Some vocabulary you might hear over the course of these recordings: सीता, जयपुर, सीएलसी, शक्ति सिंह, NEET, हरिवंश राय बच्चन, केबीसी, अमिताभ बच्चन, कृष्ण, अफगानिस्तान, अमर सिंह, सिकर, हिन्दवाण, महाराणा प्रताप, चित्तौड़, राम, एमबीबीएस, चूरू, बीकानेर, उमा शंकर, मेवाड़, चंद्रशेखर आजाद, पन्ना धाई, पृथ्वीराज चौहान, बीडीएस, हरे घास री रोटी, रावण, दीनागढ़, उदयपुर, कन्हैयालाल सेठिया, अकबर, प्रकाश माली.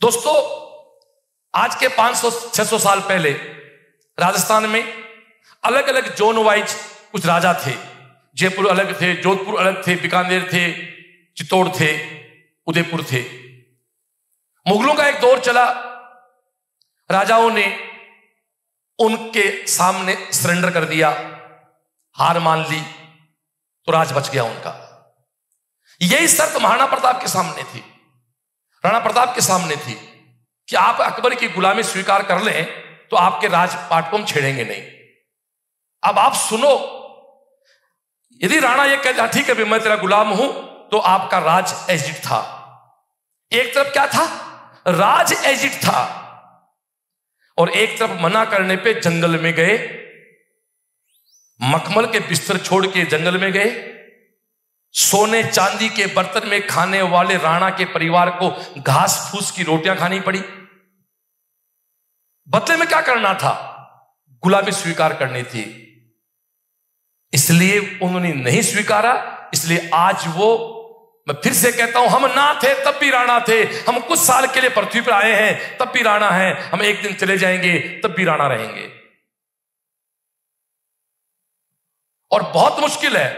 दोस्तों, आज के 500-600 साल पहले राजस्थान में अलग अलग जोन वाइज कुछ राजा थे। जयपुर अलग थे, जोधपुर अलग थे, बीकानेर थे, चित्तौड़ थे, उदयपुर थे। मुगलों का एक दौर चला, राजाओं ने उनके सामने सरेंडर कर दिया, हार मान ली, तो राज बच गया उनका। यही शर्त महाराणा प्रताप के सामने थी, राणा प्रताप के सामने थी कि आप अकबर की गुलामी स्वीकार कर लें तो आपके राजपाट को हम छेड़ेंगे नहीं। अब आप सुनो, यदि राणा ये कहता ठीक है मैं तेरा गुलाम हूं, तो आपका राज एजिट था। एक तरफ क्या था, राज एजिट था, और एक तरफ मना करने पे जंगल में गए, मखमल के बिस्तर छोड़ के जंगल में गए, सोने चांदी के बर्तन में खाने वाले राणा के परिवार को घास फूस की रोटियां खानी पड़ी। बदले में क्या करना था, गुलामी स्वीकार करनी थी, इसलिए उन्होंने नहीं स्वीकारा। इसलिए आज वो, मैं फिर से कहता हूं, हम ना थे तब भी राणा थे, हम कुछ साल के लिए पृथ्वी पर आए हैं तब भी राणा है, हम एक दिन चले जाएंगे तब भी राणा रहेंगे। और बहुत मुश्किल है,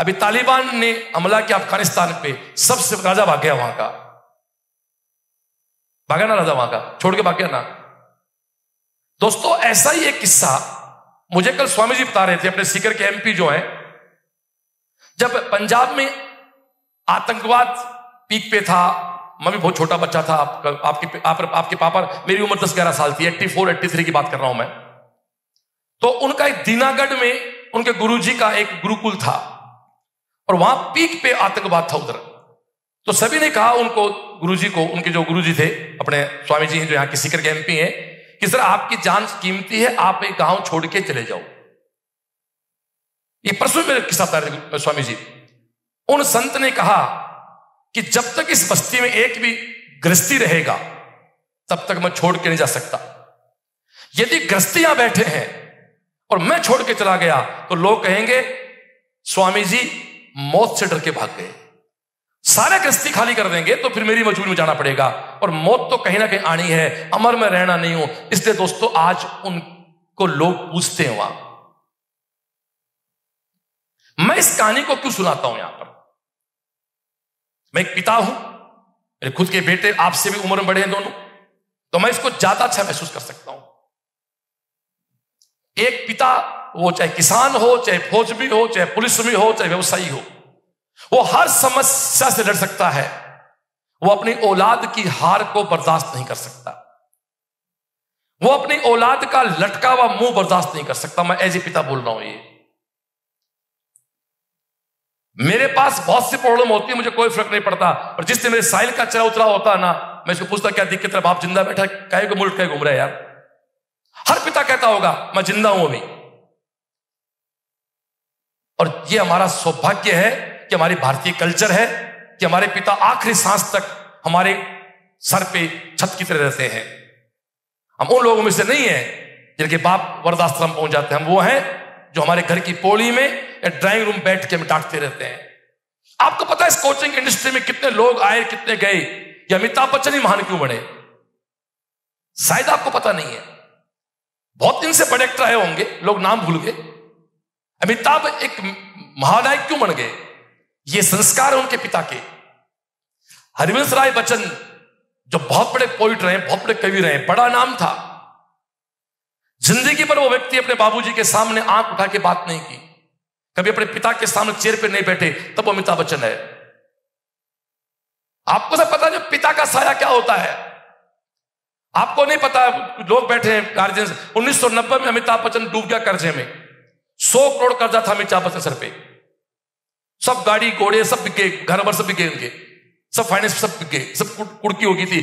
अभी तालिबान ने हमला किया अफगानिस्तान पे, सबसे राजा भाग गया वहां का, भागा ना राजा वहां का, छोड़ के भाग गया ना। दोस्तों, ऐसा ही एक किस्सा मुझे कल स्वामी जी बता रहे थे, अपने सिकर के एमपी जो हैं, जब पंजाब में आतंकवाद पीक पे था, मैं भी बहुत छोटा बच्चा था, आपके पापा, मेरी उम्र 10-11 साल थी, 84-83 की बात कर रहा हूं मैं। तो उनका एक दीनागढ़ में उनके गुरुजी का एक गुरुकुल था, और वहां पीक पे आतंकवाद था उधर। तो सभी ने कहा उनको, गुरुजी को, उनके जो गुरुजी थे अपने स्वामी जी हैं, जो यहाँ के सिकर के एमपी हैं, कि सर आपकी जान कीमती है, आप एक गांव छोड़ के चले जाओ। ये परसों मेरे किस्सा था स्वामी जी। उन संत ने कहा कि जब तक इस बस्ती में एक भी गृहस्थी रहेगा तब तक मैं छोड़ के नहीं जा सकता। यदि गृहस्थी यहां बैठे हैं और मैं छोड़ के चला गया तो लोग कहेंगे स्वामी जी मौत से डर के भाग गए, सारे गृहस्थी खाली कर देंगे, तो फिर मेरी मजबूरी में जाना पड़ेगा, और मौत तो कहीं ना कहीं आनी है, अमर में रहना नहीं हूं। इसलिए दोस्तों, आज उनको लोग पूछते हैं वहां। मैं इस कहानी को क्यों सुनाता हूं यहां पर, मैं एक पिता हूं, मेरे खुद के बेटे आपसे भी उम्र में बड़े हैं दोनों, तो मैं इसको ज्यादा अच्छा महसूस कर सकता हूं। एक पिता, वो चाहे किसान हो, चाहे फौज भी हो, चाहे पुलिस भी हो, चाहे व्यवसायी हो, वो हर समस्या से लड़ सकता है, वो अपनी औलाद की हार को बर्दाश्त नहीं कर सकता, वो अपनी औलाद का लटका हुआ मुंह बर्दाश्त नहीं कर सकता। मैं एज ए पिता बोल रहा हूं। ये मेरे पास बहुत सी प्रॉब्लम होती है, मुझे कोई फर्क नहीं पड़ता, और जिस दिन मेरे साहिल का चला उतरा होता है ना, मैं इसको पूछता क्या दिक्कत है, बाप जिंदा बैठा काहे को मुल्क काहे घूम रहा है यार। हर पिता कहता होगा मैं जिंदा हूं अभी, और ये हमारा सौभाग्य है कि हमारी भारतीय कल्चर है कि हमारे पिता आखिरी सांस तक हमारे सर पे छत की तरह रहते हैं। हम उन लोगों में से नहीं है जिनके बाप वृद्धाश्रम पहुंच जाते हैं, हम वो हैं जो हमारे घर की पोड़ी में या ड्राइंग रूम बैठ के हम डांटते रहते हैं। आपको पता है इस कोचिंग इंडस्ट्री में कितने लोग आए कितने गए, या अमिताभ बच्चन ही महान क्यों बने, शायद आपको पता नहीं है। बहुत दिन से बड़े एक्टर आए होंगे, लोग नाम भूल गए, अमिताभ एक महानायक क्यों बन गए, ये संस्कार है उनके पिता के। हरिवंश राय बच्चन जो बहुत बड़े पोइट रहे, बहुत बड़े कवि रहे, बड़ा नाम था, जिंदगी पर वो व्यक्ति अपने बाबूजी के सामने आंख उठा के बात नहीं की, कभी अपने पिता के सामने चेयर पे नहीं बैठे, तब अमिताभ बच्चन है। आपको सब पता है पिता का साया क्या होता है, आपको नहीं पता, लोग बैठे हैं गार्जियंस। 1990 में अमिताभ बच्चन डूब गया कर्जे में, 100 करोड़ कर्जा था अमिताभ बच्चन सर पे, सब गाड़ी घोड़े सब बिके, घर भर सब बिके उनके, सब फाइनेंस सब बिके, सब कुड़की हो गई थी।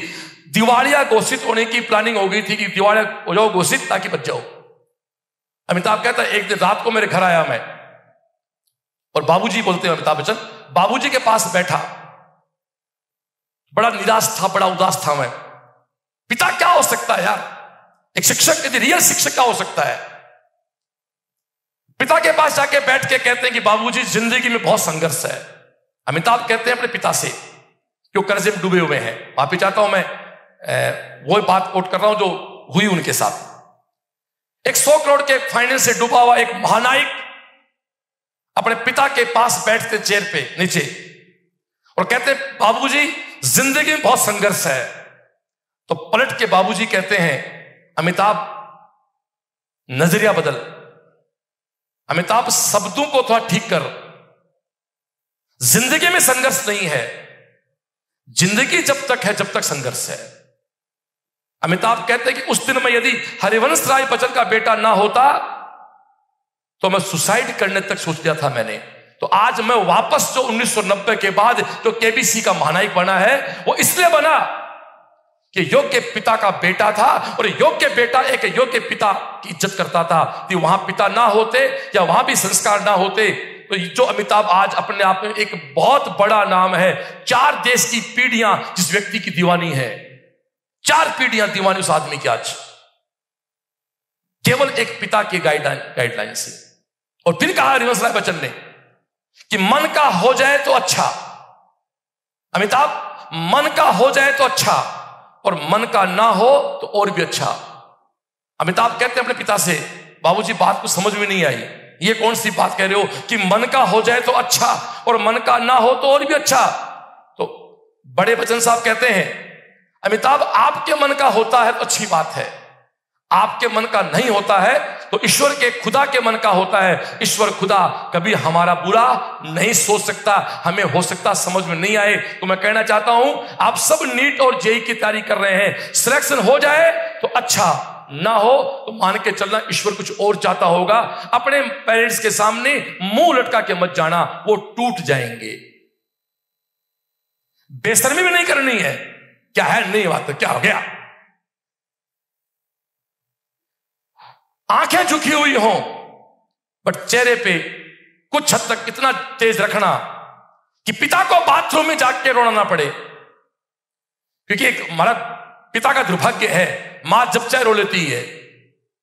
दिवालिया घोषित होने की प्लानिंग हो गई थी कि दिवालिया हो जाओ घोषित ताकि बच जाओ। अमिताभ कहता है एक दिन रात को मेरे घर आया मैं, और बाबूजी बोलते हैं अमिताभ बच्चन, बाबूजी के पास बैठा, बड़ा निराश था, बड़ा उदास था मैं। पिता क्या हो सकता है यार, एक शिक्षक यदि रियल शिक्षक क्या हो सकता है। पिता के पास जाके बैठ के कहते हैं कि बाबूजी जिंदगी में बहुत संघर्ष है। अमिताभ कहते हैं अपने पिता से, क्यों कर्जे में डूबे हुए हैं, माफी चाहता हूं मैं, वो बात कोट कर रहा हूं जो हुई उनके साथ। एक 100 करोड़ के फाइनेंस से डूबा हुआ एक महानायक अपने पिता के पास बैठते चेयर पे नीचे और कहते, बाबूजी जिंदगी में बहुत संघर्ष है। तो पलट के बाबूजी कहते हैं, अमिताभ नजरिया बदल, अमिताभ शब्दों को थोड़ा ठीक कर, जिंदगी में संघर्ष नहीं है, जिंदगी जब तक है जब तक संघर्ष है। अमिताभ कहते हैं कि उस दिन में यदि हरिवंश राय बच्चन का बेटा ना होता तो मैं सुसाइड करने तक सोच दिया था मैंने। तो आज मैं वापस जो 1990 के बाद जो केबीसी का महानायक बना है वो इसलिए बना कि योग्य पिता का बेटा था और योग्य बेटा एक योग्य पिता की इज्जत करता था। कि वहां पिता ना होते या वहां भी संस्कार ना होते तो जो अमिताभ आज अपने आप में एक बहुत बड़ा नाम है। 4 देश की पीढ़ियां जिस व्यक्ति की दीवानी है, 4 पीढ़ियां दीवानी उस आदमी की, आज केवल एक पिता की गाइडलाइन से। और फिर कहा हरिवंश राय बच्चन ने कि मन का हो जाए तो अच्छा, अमिताभ मन का हो जाए तो अच्छा और मन का ना हो तो और भी अच्छा। अमिताभ कहते हैं अपने पिता से, बाबूजी बात कुछ समझ में नहीं आई, ये कौन सी बात कह रहे हो कि मन का हो जाए तो अच्छा और मन का ना हो तो और भी अच्छा। तो बड़े बच्चन साहब कहते हैं, अमिताभ आपके मन का होता है तो अच्छी बात है, आपके मन का नहीं होता है तो ईश्वर के खुदा के मन का होता है। ईश्वर खुदा कभी हमारा बुरा नहीं सोच सकता, हमें हो सकता समझ में नहीं आए। तो मैं कहना चाहता हूं आप सब नीट और जेई की तैयारी कर रहे हैं, सिलेक्शन हो जाए तो अच्छा, ना हो तो मान के चलना ईश्वर कुछ और चाहता होगा। अपने पेरेंट्स के सामने मुंह लटका के मत जाना, वो टूट जाएंगे। बेशर्मी भी नहीं करनी है, क्या है नहीं बात क्या हो गया, आंखें झुकी हुई हों बट चेहरे पे कुछ हद तक इतना तेज रखना कि पिता को बाथरूम में जाके रोना ना पड़े। क्योंकि एक हमारा पिता का दुर्भाग्य है, मां जब चाहे रो लेती है,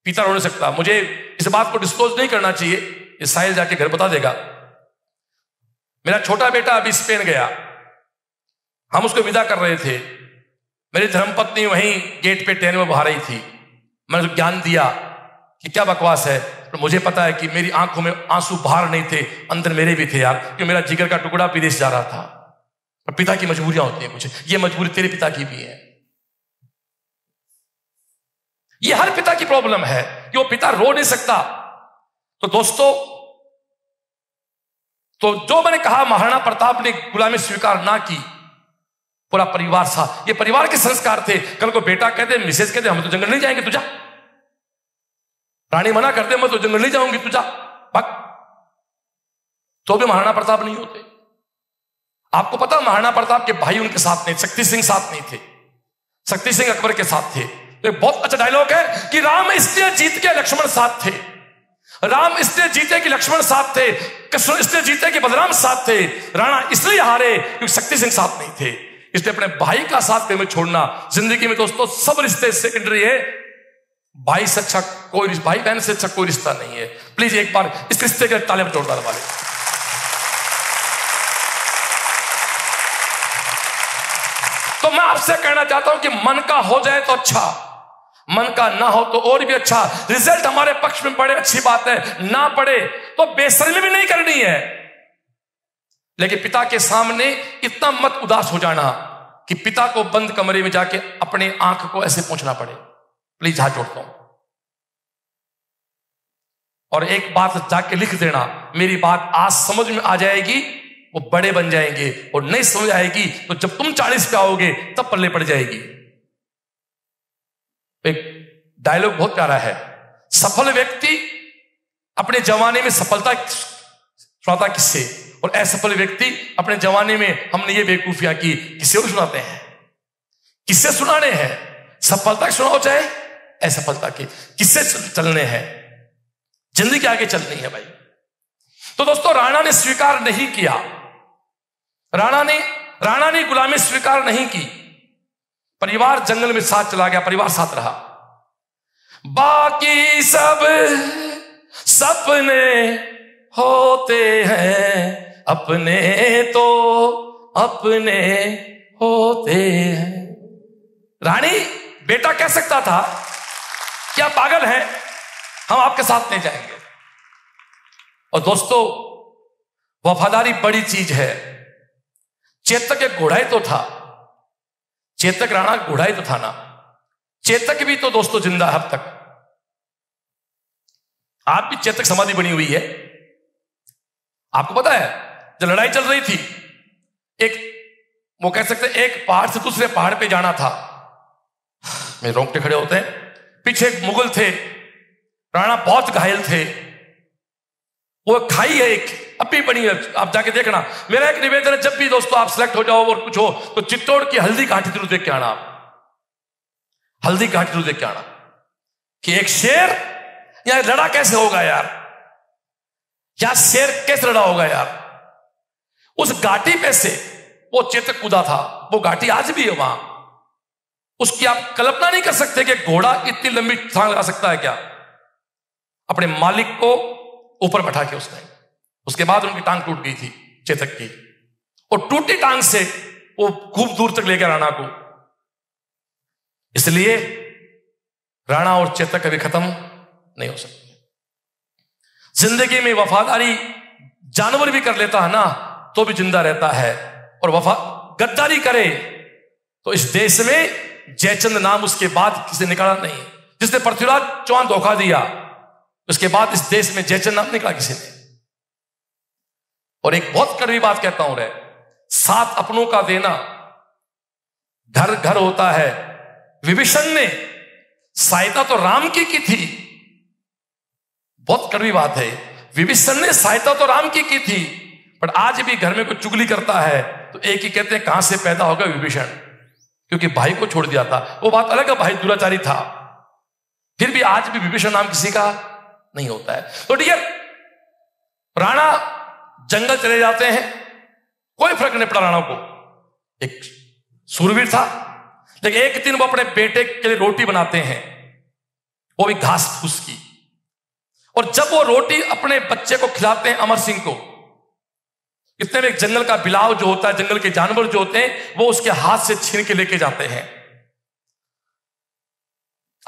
पिता रो नहीं सकता। मुझे इस बात को डिस्क्लोज नहीं करना चाहिए, ये साहिल जाके घर बता देगा। मेरा छोटा बेटा अभी स्पेन गया, हम उसको विदा कर रहे थे, मेरी धर्मपत्नी वहीं गेट पे ट्रेन में बहा रही थी। मैंने उसको ज्ञान दिया कि क्या बकवास है, पर मुझे पता है कि मेरी आंखों में आंसू बाहर नहीं थे, अंदर मेरे भी थे यार, क्योंकि मेरा जिगर का टुकड़ा विदेश जा रहा था। पर पिता की मजबूरियां होती हैं कुछ, ये मजबूरी तेरे पिता की भी है। ये हर पिता की प्रॉब्लम है कि वो पिता रो नहीं सकता। तो दोस्तों, तो जो मैंने कहा महाराणा प्रताप ने गुलामी स्वीकार ना की, पूरा परिवार था, ये परिवार के संस्कार थे। कल को बेटा कहते, मिसेज कहते, हम तो जंगल नहीं जाएंगे, तुझा रानी मना करते मैं तो जंगल नहीं जाऊंगी, तुझा भक्त, तो भी महाराणा प्रताप नहीं होते। आपको पता महाराणा प्रताप के भाई उनके साथ नहीं, शक्ति सिंह साथ नहीं थे, शक्ति सिंह अकबर के साथ थे। तो एक बहुत अच्छा डायलॉग है कि राम इसलिए जीत के लक्ष्मण साथ थे, राम इसलिए जीते कि लक्ष्मण साथ थे, कृष्ण इसलिए जीते कि बलराम साथ थे, राणा इसलिए हारे क्योंकि शक्ति सिंह साथ नहीं थे। इसलिए अपने भाई का साथ में छोड़ना, जिंदगी में दोस्तों सब रिश्ते सेकेंडरी है, भाई से अच्छा कोई रिश्ता, भाई बहन से अच्छा कोई रिश्ता नहीं है। प्लीज एक बार इस रिश्ते के ताले पर जोरदार वाले। तो मैं आपसे कहना चाहता हूं कि मन का हो जाए तो अच्छा, मन का ना हो तो और भी अच्छा। रिजल्ट हमारे पक्ष में पड़े अच्छी बात है, ना पड़े तो बेशर्मी भी नहीं करनी है, लेकिन पिता के सामने इतना मत उदास हो जाना कि पिता को बंद कमरे में जाके अपने आंख को ऐसे पोंछना पड़े। प्लीज हाथ जोड़ता हूं। और एक बात जाके लिख देना, मेरी बात आज समझ में आ जाएगी वो बड़े बन जाएंगे, और नहीं समझ आएगी तो जब तुम 40 पे आओगे तब पल्ले पड़ जाएगी। एक डायलॉग बहुत प्यारा है, सफल व्यक्ति अपने जवानी में सफलता सुनाता किससे, और असफल व्यक्ति अपने जवानी में हमने ये बेवकूफियां की किससे और सुनाते हैं, किससे सुनाने हैं, सफलता की सुनाओ चाहे असफलता की, किससे चलने हैं, जिंदगी आगे चलनी है भाई। तो दोस्तों राणा ने स्वीकार नहीं किया, राणा ने गुलामी स्वीकार नहीं की, परिवार जंगल में साथ चला गया, परिवार साथ रहा। बाकी सब सपने होते हैं, अपने तो अपने होते हैं। रानी बेटा कह सकता था क्या पागल है, हम आपके साथ नहीं जाएंगे। और दोस्तों वफादारी बड़ी चीज है। चेतक एक घोड़ाई तो था, चेतक राणा घोड़ाई तो था ना, चेतक भी तो दोस्तों जिंदा है अब तक। आप भी चेतक समाधि बनी हुई है। आपको पता है जब लड़ाई चल रही थी, एक वो कह सकते हैं एक पहाड़ से दूसरे पहाड़ पे जाना था, मेरे रोंगटे खड़े होते हैं, पीछे एक मुगल थे, राणा बहुत घायल थे, वो खाई है एक अभी बनी है, आप जाके देखना। मेरा एक निवेदन है जब भी दोस्तों आप सिलेक्ट हो जाओ और कुछ हो तो चित्तौड़ की हल्दी घाटी जरूर देख के आना, आप हल्दी घाटी जरूर देख के आना कि एक शेर यार लड़ा कैसे होगा यार, या शेर कैसे लड़ा होगा यार। उस घाटी पे से वो चेतक कूदा था, वो घाटी आज भी है वहां। उसकी आप कल्पना नहीं कर सकते कि घोड़ा इतनी लंबी छांग लगा सकता है क्या। अपने मालिक को ऊपर बैठा के उसने, उसके बाद उनकी टांग टूट गई थी चेतक की, और टूटी टांग से वो खूब दूर तक लेकर राणा को। इसलिए राणा और चेतक कभी खत्म नहीं हो सकते। जिंदगी में वफादारी जानवर भी कर लेता है ना तो भी जिंदा रहता है, और वफा गद्दारी करे तो इस देश में जयचंद नाम उसके बाद किसी निकाला नहीं। जिसने पृथ्वीराज चौहान धोखा दिया उसके बाद इस देश में जयचंद नाम निकाला किसी ने। और एक बहुत कड़वी बात कहता हूं, रे साथ अपनों का देना घर घर होता है। विभीषण ने सहायता तो राम की थी, बहुत कड़वी बात है, विभीषण ने सहायता तो राम की थी, पर आज भी घर में कोई चुगली करता है तो एक ही कहते हैं कहां से पैदा होगा विभीषण, क्योंकि भाई को छोड़ दिया था। वो बात अलग है भाई दुराचारी था, फिर भी आज भी विभीषण नाम किसी का नहीं होता है। तो डियर राणा जंगल चले जाते हैं, कोई फर्क नहीं पड़ा राणा को, एक सूरवीर था। लेकिन एक दिन वो अपने बेटे के लिए रोटी बनाते हैं, वो भी घास फूस की, और जब वो रोटी अपने बच्चे को खिलाते हैं अमर सिंह को, इतने में एक जंगल का बिलाव जो होता है, जंगल के जानवर जो होते हैं, वो उसके हाथ से छीन के लेके जाते हैं।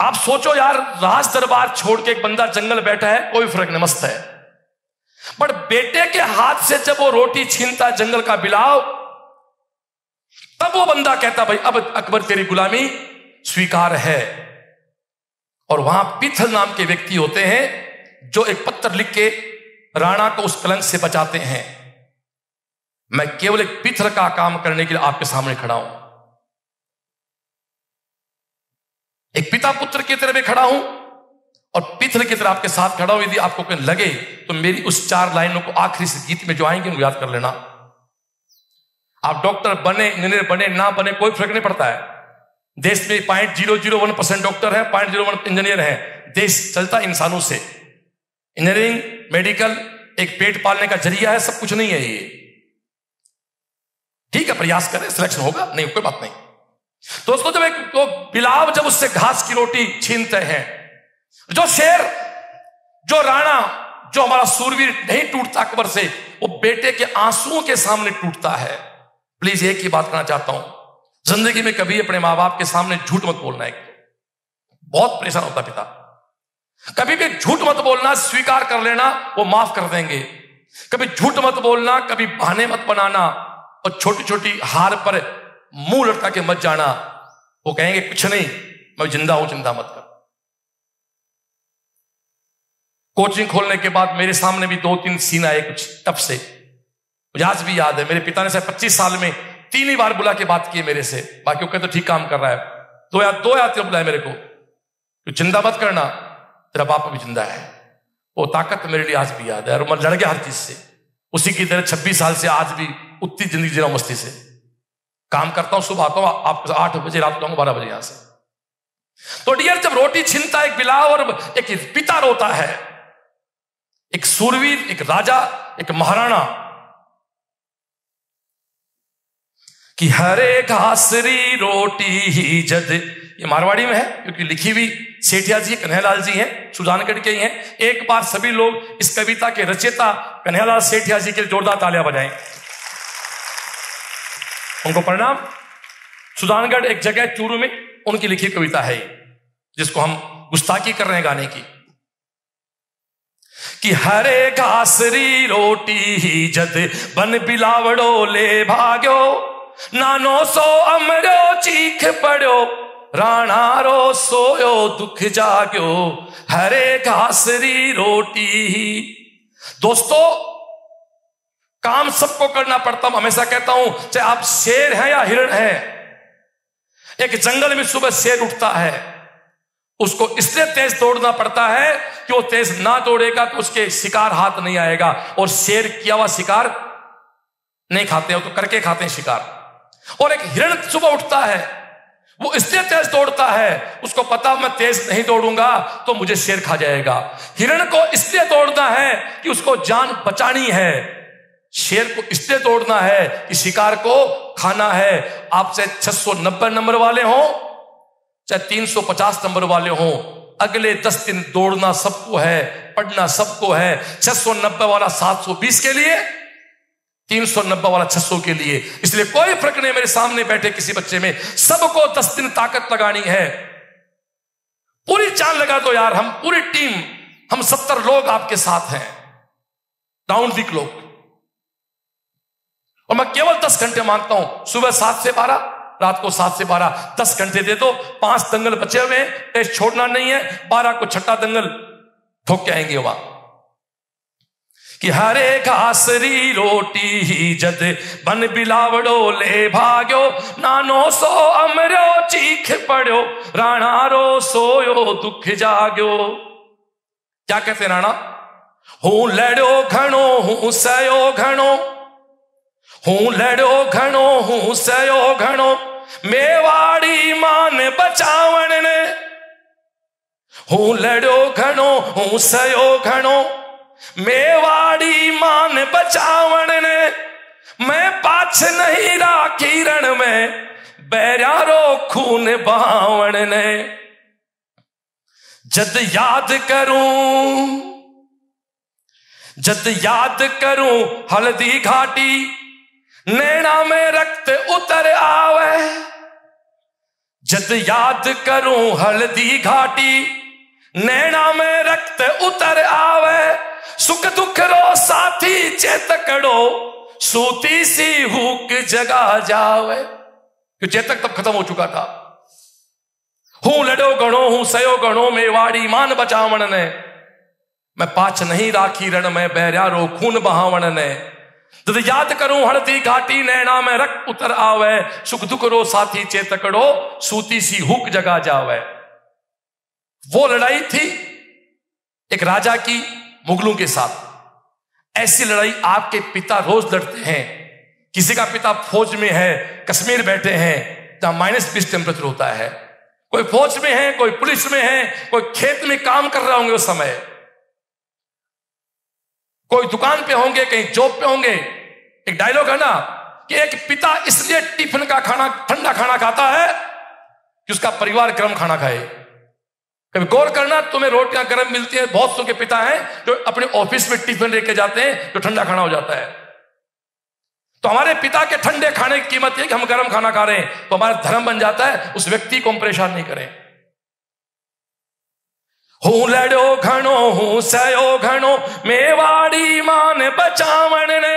आप सोचो यार, राज दरबार छोड़ के एक बंदा जंगल बैठा है, कोई फर्क नहीं, मस्त है, बट बेटे के हाथ से जब वो रोटी छीनता है जंगल का बिलाव, तब वो बंदा कहता भाई अब अकबर तेरी गुलामी स्वीकार है। और वहां पीथल नाम के व्यक्ति होते हैं जो एक पत्र लिख के राणा को उस कलंक से बचाते हैं। मैं केवल एक पीथल का काम करने के लिए आपके सामने खड़ा हूं, एक पिता पुत्र की तरह मैं खड़ा हूं और पीथल की तरह आपके साथ खड़ा हूं। यदि आपको कहीं लगे तो मेरी उस 4 लाइनों को आखिरी से गीत में जो आएंगे उनको याद कर लेना। आप डॉक्टर बने, इंजीनियर बने, ना बने, कोई फर्क नहीं पड़ता है। देश में 0.001% डॉक्टर है, 0.01 इंजीनियर है। देश चलता इंसानों से। इंजीनियरिंग, मेडिकल एक पेट पालने का जरिया है, सब कुछ नहीं है ये। ठीक है, प्रयास करें, सिलेक्शन होगा, नहीं कोई बात नहीं। दोस्तों जब एक तो बिलाव जब उससे घास की रोटी छीनते हैं, जो शेर, जो राणा, जो हमारा सूरवीर नहीं टूटता अकबर से, वो बेटे के आंसुओं के सामने टूटता है। प्लीज एक ही बात कहना चाहता हूं, जिंदगी में कभी अपने मां बाप के सामने झूठ मत बोलना। एक बहुत परेशान होता पिता, कभी भी झूठ मत बोलना, स्वीकार कर लेना, वो माफ कर देंगे। कभी झूठ मत बोलना, कभी बहाने मत बनाना, और छोटी छोटी हार पर मुंह लटका के मत जाना। वो कहेंगे कुछ नहीं, मैं जिंदा हूं, चिंता मत कर। कोचिंग खोलने के बाद मेरे सामने भी 2-3 सीन आए कुछ तब से, मुझे आज भी याद है। मेरे पिता ने शायद 25 साल में 3 ही बार बुला के बात की मेरे से, बाकी वो कहते ठीक काम कर रहा है। दो या 3 बुलाया मेरे को, तो चिंता मत करना, तेरा बाप भी जिंदा है। वो ताकत मेरे लिए आज भी याद है, और मैं लड़ गया हर चीज से। उसी की तरह 26 साल से आज भी उतनी जिंदगी जीरा मस्ती से काम करता हूं। सुबह आता हूं आपके 8 बजे, रात को 12 बजे यहां से। तो डियर जब रोटी छीनता एक बिलाव और एक पिता रोता है, एक सूरवीर, एक राजा, एक महाराणा, कि हरे घासरी रोटी ही जद, ये मारवाड़ी में है क्योंकि लिखी हुई सेठिया जी कन्हैयालाल जी हैं, सुजानगढ़ के ही हैं। एक बार सभी लोग इस कविता के रचयिता कन्हैयालाल सेठिया जी के जोरदार तालियां बजाएं, उनको प्रणाम। सुजानगढ़ एक जगह चूरू में, उनकी लिखी कविता है जिसको हम गुस्ताखी कर रहे हैं गाने की कि हरे घासरी रोटी ही जद बन बिलावड़ो ले भाग्यो नानो सो अमरो चीख पड़ो राणा रो सोयो दुख जाग्यो हरे घासरी रोटी ही। दोस्तों काम सबको करना पड़ता, मैं हमेशा कहता हूं चाहे आप शेर हैं या हिरण हैं। एक जंगल में सुबह शेर उठता है, उसको इसलिए तेज दौड़ना पड़ता है कि वो तेज ना दौड़ेगा तो उसके शिकार हाथ नहीं आएगा, और शेर किया हुआ शिकार नहीं खाते हो तो करके खाते हैं शिकार। और एक हिरण सुबह उठता है, वो इसलिए तेज दौड़ता है, उसको पता मैं तेज नहीं दौड़ूंगा तो मुझे शेर खा जाएगा। हिरण को इसलिए दौड़ना है कि उसको जान बचानी है, शेर को इसलिए दौड़ना है कि शिकार को खाना है। आपसे 690 नंबर वाले हों चाहे 350 नंबर वाले हों, अगले 10 दिन दौड़ना सबको है, पढ़ना सबको है। 690 वाला 720 के लिए, 390 वाला 600 के लिए, इसलिए कोई फर्क नहीं मेरे सामने बैठे किसी बच्चे में, सबको 10 दिन ताकत लगानी है। पूरी जान लगा दो यार, हम पूरी टीम, हम 70 लोग आपके साथ हैं, डाउन वीक लोग, और मैं केवल 10 घंटे मांगता हूं, सुबह 7 से 12, रात को 7 से 12, 10 घंटे दे दो। 5 दंगल बचे हुए हैं, टेस्ट छोड़ना नहीं है, 12 को छठा दंगल ठोक के आएंगे वहां। कि हरे घासरी रोटी ही जद बन बिलावड़ो ले भाग्यो नानो सो अमरो चीख पड़ो राणा रो सोयो दुख जाग्यो। क्या कहते राणा? हूं लड़ो घणो हूं सयो घणो, हूं लड़ो घणो हूं सयो घणो मेवाड़ी मान बचावण ने, हूं लड़ो घणो हूं सयो घणो मेवाड़ी मान बचावण ने मैं पाछ नहीं राखी रण में बैरारो खून बहावण ने। जद याद करूं हल्दी घाटी नैना में रक्त उतर आवे, जद याद करूं हल्दी घाटी नैना में रक्त उतर आवे सुख दुख रो साथी चेतकड़ो सूती सी हुक जगा जावे। क्यों चेतक तब खत्म हो चुका था। हूं लड़ो गणो हूं सयो गणो मेवाड़ी मान बचावण ने मैं पाछ नहीं राखी रण में बैरारो खून बहावण ने। जब याद करूं हल्दी घाटी नैना में रक्त उतर आवे सुख दुख रो साथी चेतकड़ो सूती सी हुक जगा जावे। वो लड़ाई थी एक राजा की मुगलों के साथ। ऐसी लड़ाई आपके पिता रोज लड़ते हैं। किसी का पिता फौज में है, कश्मीर बैठे हैं जहां -20 टेम्परेचर होता है, कोई फौज में है, कोई पुलिस में है, कोई खेत में काम कर रहे होंगे उस समय, कोई दुकान पे होंगे, कहीं जॉब पे होंगे। एक डायलॉग है ना कि एक पिता इसलिए टिफिन का खाना ठंडा खाना खाता है कि उसका परिवार गर्म खाना खाए। कभी गौर करना, तुम्हें रोटियां गर्म मिलती है। बहुत सो के पिता हैं जो अपने ऑफिस में टिफिन लेके जाते हैं जो ठंडा खाना हो जाता है। तो हमारे पिता के ठंडे खाने की कीमत है कि हम गर्म खाना खा रहे हैं। तो हमारा धर्म बन जाता है उस व्यक्ति को हम परेशान नहीं करें। हूं लड़ो घणो हूं सयो घणो मेवाड़ी मान बचावण ने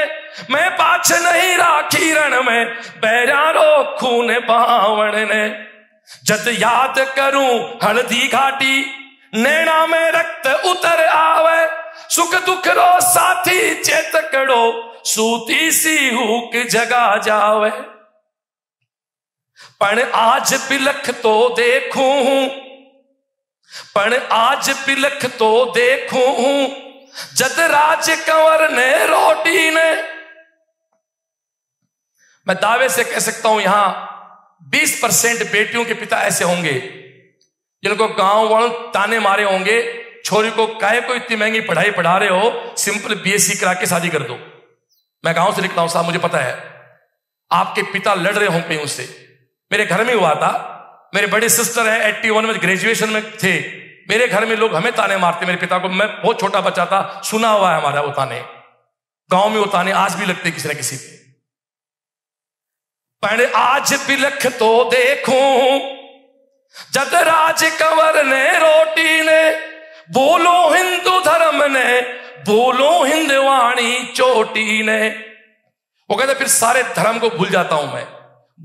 मैं पाछ नहीं राखी रण में बैरारो खून बहावण ने। जद याद करूं हल्दी घाटी नैना में रक्त उतर आवे सुख दुख रो साथी चेतकड़ो सूती सी हुक जगा जावे। पण आज पिलख तो देखूं पण आज पिलख तो देखूं जद राज कंवर ने रोटी ने। मैं दावे से कह सकता हूं यहां 20% बेटियों के पिता ऐसे होंगे जिनको गांव वालों ताने मारे होंगे, छोरी को काहे को इतनी महंगी पढ़ाई पढ़ा रहे हो, सिंपल BSc करा के शादी कर दो। मैं गांव से निकला हूं साहब, मुझे पता है। आपके पिता लड़ रहे होंगे उनसे। मेरे घर में हुआ था, मेरे बड़े सिस्टर है 81 में ग्रेजुएशन में थे। मेरे घर में लोग हमें ताने मारते, मेरे पिता को। मैं बहुत छोटा बच्चा था, सुना हुआ है हमारा वो ताने, गांव में वो ताने आज भी लगते किसी ना किसी पे। आज पिलख तो देखूं जद राज कंवर ने रोटी ने बोलो हिंदू धर्म ने बोलो हिंदवाणी चोटी ने। वो कहते फिर सारे धर्म को भूल जाता हूं मैं,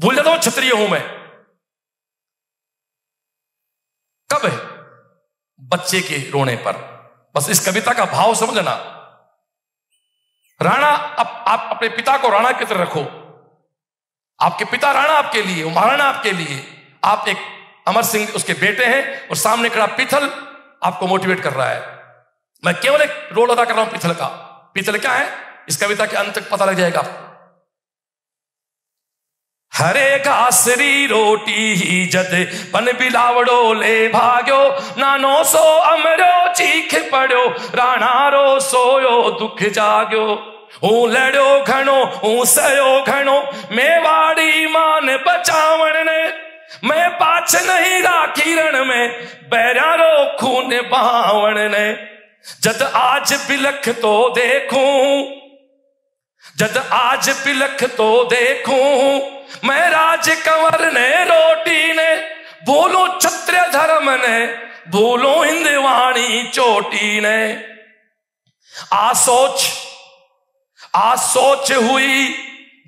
भूल जाता हूं क्षत्रिय हूं मैं। कब है? बच्चे के रोने पर। बस इस कविता का भाव समझना। राणा, आप अपने पिता को राणा की तरह रखो। आपके पिता राणा आपके लिए, महाराणा आपके लिए। आप एक अमर सिंह उसके बेटे हैं और सामने खड़ा पीथल आपको मोटिवेट कर रहा है। मैं केवल एक रोल अदा कर रहा हूं पीथल का। पीथल क्या है इस कविता के अंत तक पता लग जाएगा। हरे घासरी रोटी ही जद बन बिलावड़ो ले भाग्यो नानो सो अमरो चीख पड़ो राणा रो सोयो दुख जाग्यो ऊ लड़ो घणो ऊ सयो घणो मेवाड़ी मान बचावण ने मैं पाछ नहीं राखी रण में बैरारो खून बहावण ने। जद आज बिलख तो देखूं, जद आज बिलख तो देखूं मैं राज कंवर ने रोटी ने बोलो क्षत्रिय धर्म ने बोलो हिंदवाणी चोटी ने। आसोच हुई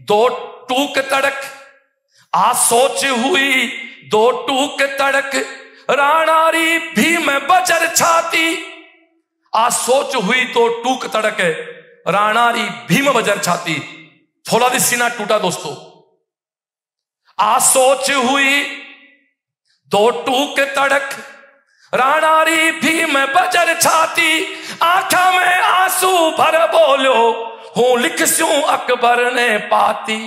दो टूक तड़क, आसोच हुई दो टूक तड़क राणारी भीम बजर छाती। आसोच हुई दो टूक तड़क राणारी भीम बजर छाती, थोड़ा भी सीना टूटा दोस्तों। आसोच हुई दो टूक तड़क राणारी भीम बजर छाती आंखा में आंसू भर बोलो हूं लिख स्यूं अकबर ने पाती।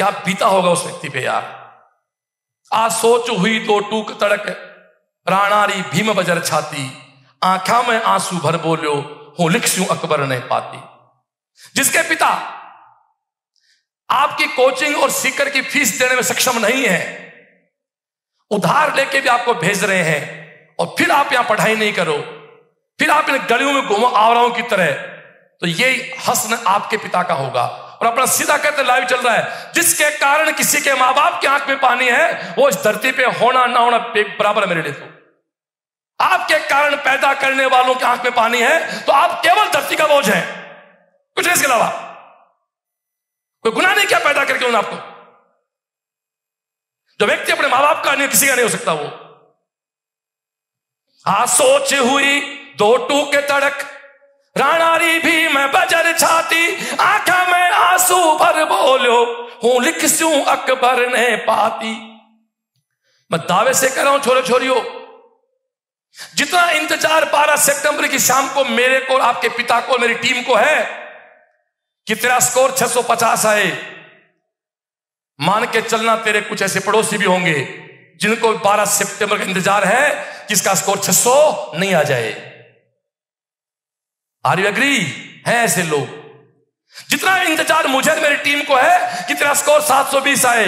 क्या बीता होगा उस व्यक्ति पे यार। आसोच हुई तो टूक तड़क राणारी भीम बजर छाती आंखा में आंसू भर बोलो हो लिखस्यूं अकबर ने पाती। जिसके पिता आपकी कोचिंग और सिकर की फीस देने में सक्षम नहीं है, उधार लेके भी आपको भेज रहे हैं, और फिर आप यहां पढ़ाई नहीं करो, फिर आप इन गलियों में घूमो आवाराओं की तरह, तो ये हसन आपके पिता का होगा। और अपना सीधा कहते लाइव चल रहा है, जिसके कारण किसी के मां बाप की आंख में पानी है वो इस धरती पे होना ना होना बराबर मेरे लिए। तो आपके कारण पैदा करने वालों की आंख में पानी है तो आप केवल धरती का बोझ हैं, कुछ नहीं इसके अलावा। कोई गुनाह नहीं किया पैदा करके उन्हें आपको। जो व्यक्ति अपने मां बाप का नहीं किसी का नहीं हो सकता वो। आसोच हुई दो टूके तड़क राणारी भी मैं बजर छाती आंखा में आंसू भर बोलो हूं लिख स्यूं अकबर ने पाती। मैं दावे से कह रहा हूं छोरे छोरियों, जितना इंतजार 12 सितंबर की शाम को मेरे को, आपके पिता को, मेरी टीम को है कि तेरा स्कोर 650 आए, मान के चलना तेरे कुछ ऐसे पड़ोसी भी होंगे जिनको 12 सितंबर का इंतजार है कि इसका स्कोर 600 नहीं आ जाए। Are you agree? हैं ऐसे लोग। जितना इंतजार मुझे और मेरी टीम को है कि तेरा स्कोर 720 आए,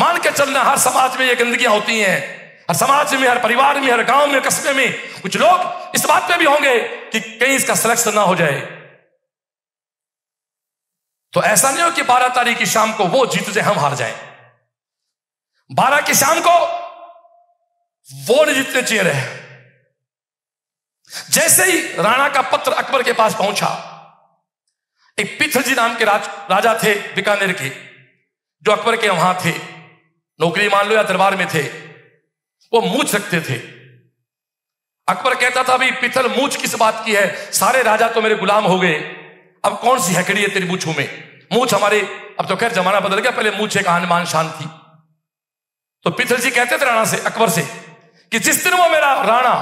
मान के चलना हर समाज में ये गंदगियां होती हैं, हर समाज में, हर परिवार में, हर गांव में, कस्बे में। कुछ लोग इस बात पे भी होंगे कि कहीं इसका सिलेक्शन ना हो जाए। तो ऐसा नहीं हो कि 12 तारीख की शाम को वो जीत जाए हम हार जाए। 12 की शाम को वो नहीं जीतने चाहिए रहे। जैसे ही राणा का पत्र अकबर के पास पहुंचा, एक पीथल जी नाम के राजा थे बीकानेर के, जो अकबर के वहां थे, नौकरी मान लो या दरबार में थे। वो मूछ रखते थे। अकबर कहता था भाई पीथल मूछ किस बात की है, सारे राजा तो मेरे गुलाम हो गए, अब कौन सी हैकड़ी है तेरी मूछों में। मूछ हमारे, अब तो खैर जमाना बदल गया, पहले मूछ एक आन मान शान थी। तो पीथल जी कहते थे राणा से, अकबर से, कि जिस दिन वो मेरा राणा,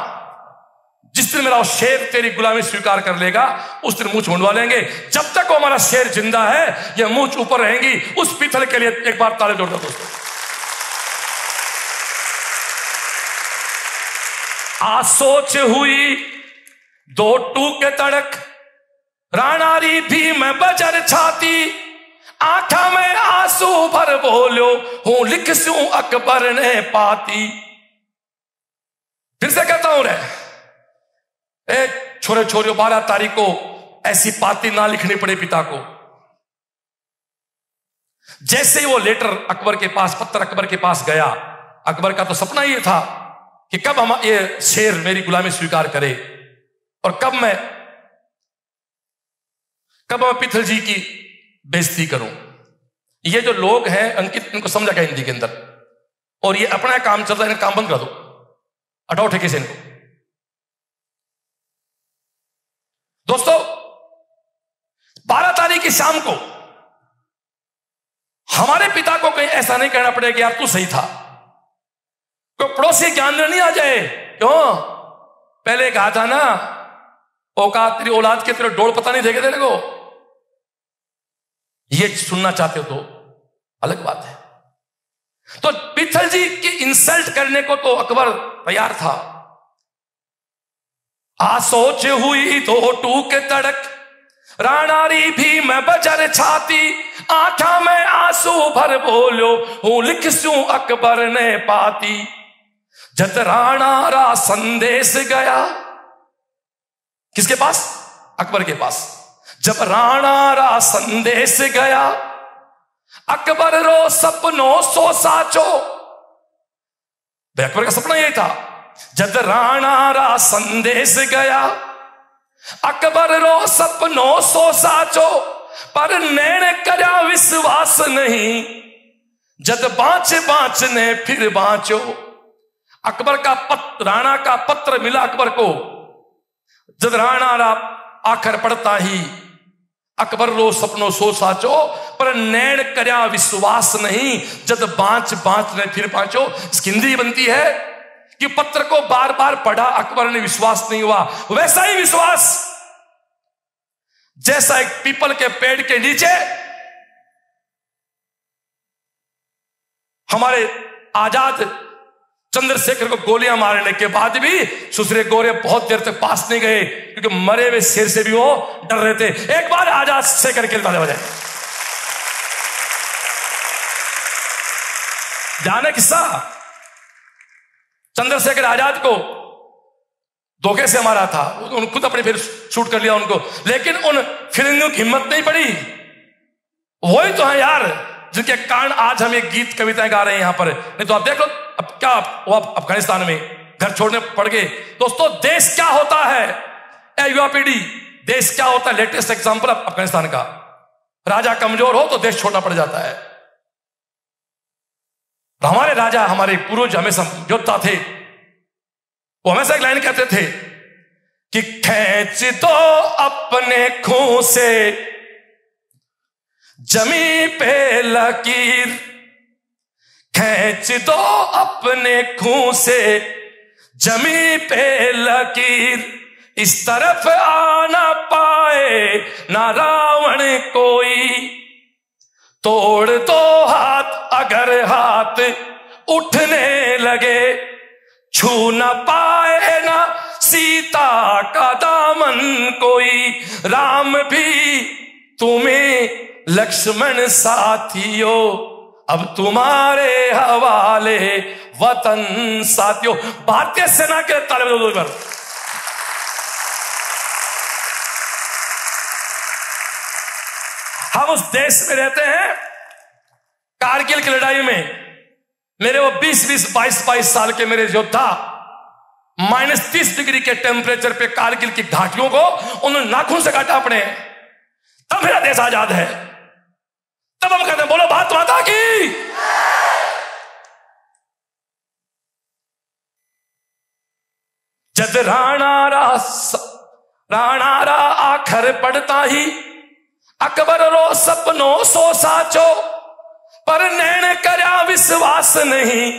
जिस दिन मेरा शेर तेरी गुलामी स्वीकार कर लेगा उस दिन मूछ मुंडवा लेंगे। जब तक वो हमारा शेर जिंदा है यह मूछ ऊपर रहेंगी। उस पीथल के लिए एक बार ताले जोड़ता दोस्तों। आसोच हुई दो टूके तड़क राणारी भीम बजर छाती आंखा में आंसू भर बोलो हूं लिख स्यूं अकबर ने पाती। फिर से कहता हूं रे छोरे छोरियों, 12 तारीख को ऐसी पाती ना लिखनी पड़े पिता को। जैसे ही वो लेटर अकबर के पास गया, अकबर का तो सपना ये था कि कब हम ये शेर मेरी गुलामी स्वीकार करे और कब मैं पीथल जी की बेइज्जती करूं। ये जो लोग हैं अंकित, इनको समझा गया हिंदी के अंदर, और ये अपना काम चल रहा है, इन्हें काम बंद कर दो, हटाओ ठेके से इनको। दोस्तों 12 तारीख की शाम को हमारे पिता को कहीं ऐसा नहीं कहना पड़ेगा कि यार तू सही था, कोई पड़ोसी ज्ञान नहीं आ जाए, क्यों पहले कहा था ना औकात तेरी औलाद के, तेरे डोल पता नहीं देखे तेरे को। ये सुनना चाहते हो तो अलग बात है। तो पीथल जी की इंसल्ट करने को तो अकबर तैयार था। आ सोच हुई तो टूक तड़क, राणारी भी मैं बजर छाती, आठा में आंसू भर बोलो हूं लिखसू अकबर ने पाती। जत राणारा संदेश गया, किसके पास? अकबर के पास। जब राणारा संदेश गया, अकबर रो सपनों सो साचो। अकबर का सपना यही था। जब राणारा संदेश गया, अकबर रो सपनों सो साचो, पर नैण करया विश्वास नहीं, जद बाँच ने फिर बाँचो। अकबर का पत्र, राणा का पत्र मिला अकबर को। जब राणारा आखर पड़ता ही, अकबर रो सपनों सो साचो, पर नैण करया विश्वास नहीं, जद बाँच ने फिर बाँचो। इसकी हिंदी बनती है कि पत्र को बार बार पढ़ा, अकबर ने विश्वास नहीं हुआ, वैसा ही विश्वास जैसा एक पीपल के पेड़ के नीचे हमारे आजाद चंद्रशेखर को गोलियां मारने के बाद भी सुसरे गोरे बहुत देर तक पास नहीं गए, क्योंकि मरे हुए शेर से भी वो डर रहे थे। एक बार आजाद शेखर के ताले बजाए। जाने किस्सा चंद्रशेखर आजाद को धोखे से मारा था, उन खुद अपने फिर शूट कर लिया उनको, लेकिन उन फिरंगियों की हिम्मत नहीं पड़ी। वही तो है यार जिनके कारण आज हम ये गीत कविताएं गा रहे हैं यहां पर, नहीं तो आप देख लो अब क्या वो अफगानिस्तान में घर छोड़ने पड़ गए। दोस्तों देश क्या होता है, यूआईपीडी देश क्या होता है, लेटेस्ट एग्जाम्पल अफगानिस्तान का। राजा कमजोर हो तो देश छोड़ना पड़ जाता है। हमारे राजा, हमारे पूर्वज हमेशा योद्धा थे, वो हमेशा एक लाइन कहते थे कि खेच दो अपने खून से जमी पे लकीर, खेच दो अपने खून से जमी पे लकीर, इस तरफ आ ना पाए ना रावण कोई, तोड़ दो हाथ अगर हाथ उठने लगे, छू न पाए ना सीता का दामन कोई, राम भी तुम्हें लक्ष्मण साथियों, अब तुम्हारे हवाले वतन साथियों। भारतीय सेना के तालिबान पर हम उस देश में रहते हैं। कारगिल की लड़ाई में मेरे वो 20-22 साल के मेरे योद्धा -30 डिग्री के टेम्परेचर पे कारगिल की घाटियों को उन्होंने नाखून से काटा अपने, तब मेरा देश आजाद है। तब हम कहते हैं बोलो भारत माता की। जद राणारा आखर पड़ता ही, अकबर रो सपनों सो साचो, पर नैण करया विश्वास नहीं,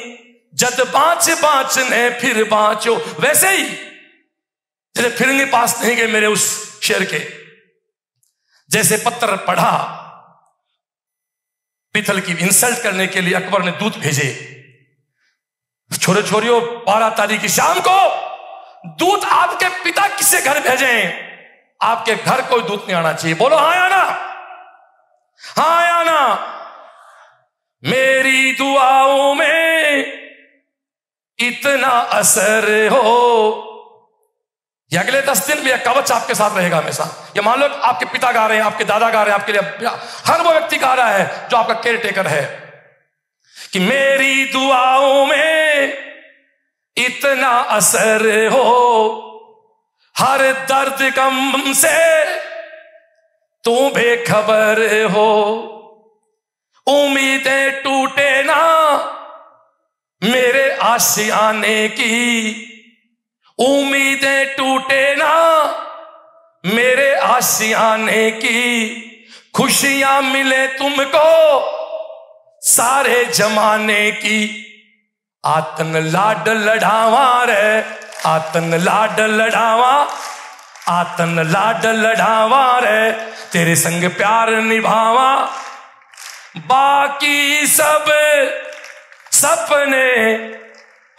जद बाँच ने फिर बाँचो। वैसे ही जैसे फिरंगी पास नहीं गए मेरे उस शेर के, जैसे पत्र पढ़ा पीथल की इंसल्ट करने के लिए अकबर ने दूत भेजे। छोरे छोरियों 12 तारीख की शाम को दूत आपके पिता किसे घर भेजें? आपके घर कोई दूत नहीं आना चाहिए। बोलो हाँ आना, हाँ आना। मेरी दुआओं में इतना असर हो, ये अगले 10 दिन भी कवच आपके साथ रहेगा हमेशा। ये मान लो आपके पिता गा रहे हैं, आपके दादा गा रहे हैं, आपके लिए हर वो व्यक्ति गा रहा है जो आपका केयर टेकर है कि मेरी दुआओं में इतना असर हो, हर दर्द गम से तू बेखबर हो, उम्मीदें टूटे ना मेरे आशियाने की, उम्मीदें टूटे ना मेरे आशियाने की, खुशियां मिले तुमको सारे जमाने की, आतन लाड लड़ावा रे, आतन लाड लड़ावा, आतन लाड लड़ावा रे, तेरे संग प्यार निभावा, बाकी सब सपने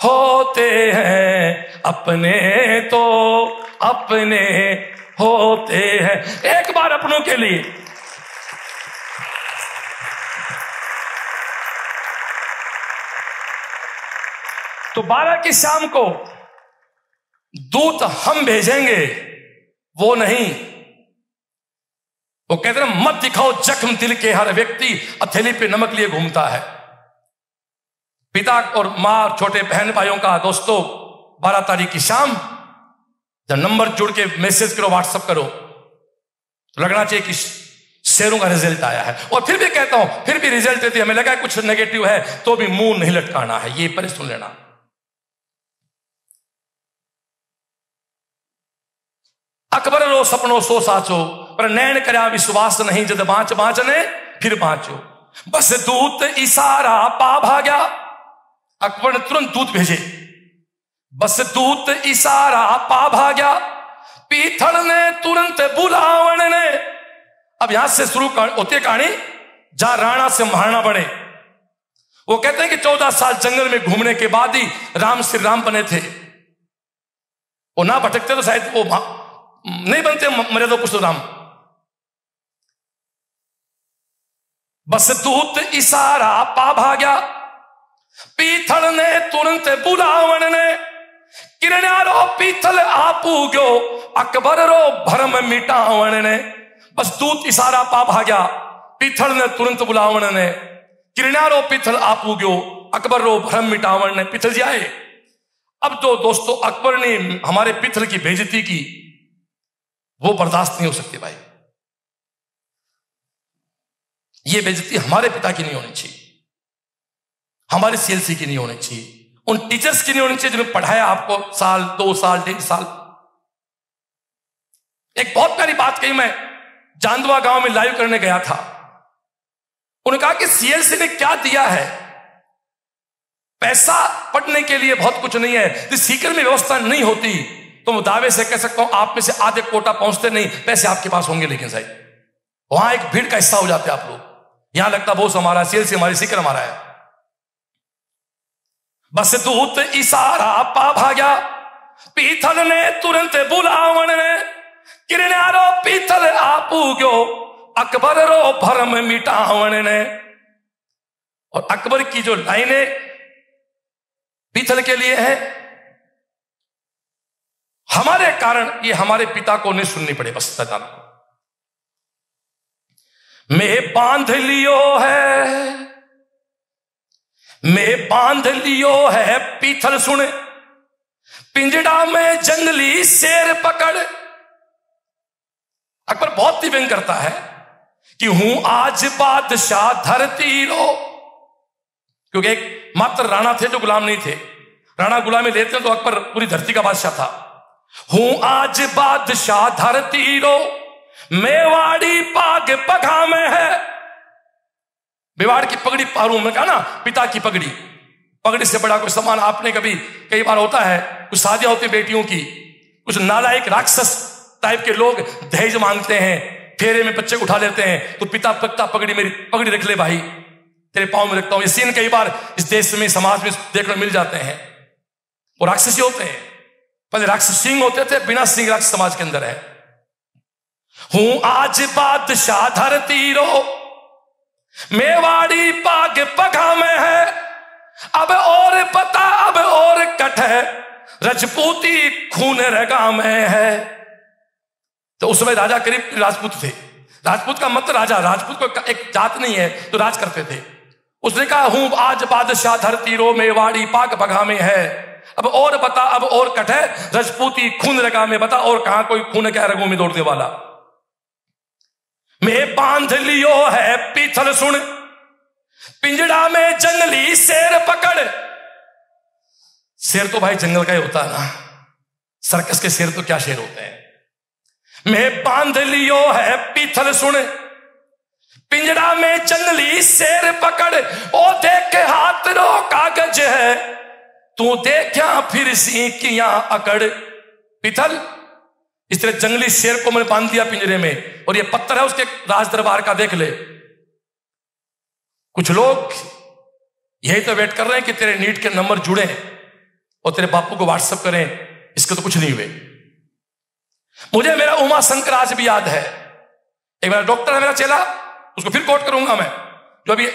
होते हैं अपने, तो अपने होते हैं। एक बार अपनों के लिए तो 12 की शाम को दूत हम भेजेंगे, वो नहीं, वो कहते हैं मत दिखाओ जख्म दिल के, हर व्यक्ति हथेली पे नमक लिए घूमता है। पिता और मां और छोटे बहन भाइयों का दोस्तों 12 तारीख की शाम जब नंबर जुड़ के मैसेज करो, व्हाट्सएप करो, तो लगना चाहिए कि शेरों का रिजल्ट आया है। और फिर भी कहता हूं, फिर भी रिजल्ट देती है, हमें लगा है कुछ नेगेटिव है तो भी मुंह नहीं लटकाना है, ये पर सुन लेना। अकबर रो सपनों सो साचो, पर नैन करया विश्वास नहीं, जद बाँच बाँच ने फिर बाँचो। बस दूत इशारा पा भाग्या, अकबर ने तुरंत दूत भेजे। बस दूत इशारा पा भाग्या, पीथल ने तुरंत बुलावण ने। अब यहां से शुरू होती है कहानी जहां राणा से महाराणा बने। वो कहते हैं कि 14 साल जंगल में घूमने के बाद ही राम श्री राम बने थे। वो ना भटकते तो शायद वो नहीं बनते मर्यादा पुरुषोत्तम राम। बस दूत इशारा पा भाग्या, पीथल ने तुरंत बुलावन ने। किरणा रो पीथल आपू गो, अकबर रो भरम मिटावन ने। बस दूत इशारा पा भाग्या, पीथल ने तुरंत बुलावन ने। किरणा रो पीथल आपू गो, अकबर रो भरम मिटावन ने। पीथल जी आए। अब तो दोस्तों अकबर ने हमारे पीथल की बेइज्जती की, वो बर्दाश्त नहीं हो सकती भाई। ये बेइज्जती हमारे पिता की नहीं होनी चाहिए, हमारे सीएलसी की नहीं होनी चाहिए, उन टीचर्स की नहीं होनी चाहिए जिन्होंने पढ़ाया आपको साल, 2 साल, 1.5 साल। एक बहुत प्यारी बात कही, मैं जांदवा गांव में लाइव करने गया था। उन्होंने कहा कि सीएलसी ने क्या दिया है, पैसा पढ़ने के लिए बहुत कुछ नहीं है। तो सीकर में व्यवस्था नहीं होती तो मैं दावे से कह सकता हूं आप में से आधे कोटा पहुंचते नहीं, पैसे आपके पास होंगे लेकिन शायद वहां एक भीड़ का हिस्सा हो जाते आप लोग। यहां लगता बोस हमारा, सीएलसी हमारी, सीकर हमारा है। बस दूत इशारा पा भाग्या, पीथल ने तुरंत बुलावन ने। किरणारो पीथल आपू गो, अकबर रो भरम मिटावन ने। और अकबर की जो लाइनें पीथल के लिए है, हमारे कारण ये हमारे पिता को नहीं सुननी पड़े। बस दादा मैं बांध लियो है, मैं बांध लियो है पीथल सुने, पिंजड़ा में जंगली शेर पकड़। अकबर बहुत दिव्यंग करता है कि हूं आज बादशाह धरती रो, क्योंकि एक मात्र राणा थे जो गुलाम नहीं थे। राणा गुलामी लेते हैं तो अकबर पूरी धरती का बादशाह था। हूं आज बादशाह धरती रो, मेवाड़ी पाग पघा में है। मेवाड़ की पगड़ी पारू में कहा ना, पिता की पगड़ी, पगड़ी से बड़ा कोई सामान आपने कभी कई बार होता है, कुछ शादियां होती बेटियों की, कुछ नालायक राक्षस टाइप के लोग दहेज मांगते हैं, फेरे में बच्चे उठा लेते हैं, तो पिता पकता पगड़ी, मेरी पगड़ी रख ले भाई, तेरे पाँव में रखता हूं। ये सीन कई बार इस देश में, समाज में देखने मिल जाते हैं। वो राक्षसी होते हैं, पहले राक्षस सिंह होते थे, बिना सिंह राक्षस समाज के अंदर है। हूं आज बादशाह धरती रो, मेवाड़ी पाग पघा में है। अब और पता अब और कट है, रजपूती खून रगा में है। तो उसमें राजा करीब राजपूत थे, राजपूत का मत राजा, राजपूत को एक जात नहीं है तो राज करते थे। उसने कहा हूं आज बादशाह धरती रो मेवाड़ी पाक बघा में है। अब और बता, अब और कट है रजपूती खून रगा में, बता और कहां कोई खून क्या रगों में दौड़ने वाला। मैं बांध लियो है पीथल सुन, पिंजड़ा में जंगली शेर पकड़। शेर तो भाई जंगल का ही होता है ना, सर्कस के शेर तो क्या शेर होते हैं। मैं बांध लियो है पीथल सुन, पिंजड़ा में जंगली शेर पकड़। ओ देख हाथ रो कागज है, तू देखा फिर सीकियां अकड़। पीथल इस तरह जंगली शेर को मैंने बांध दिया पिंजरे में, और ये पत्थर है उसके राज दरबार का, देख ले। कुछ लोग यही तो वेट कर रहे हैं कि तेरे नीट के नंबर जुड़े और तेरे बापू को व्हाट्सएप करें, इसके तो कुछ नहीं हुए। मुझे मेरा उमा शंकर आज भी याद है, एक बार डॉक्टर है मेरा चेला, उसको फिर कोट करूंगा मैं, जो अभी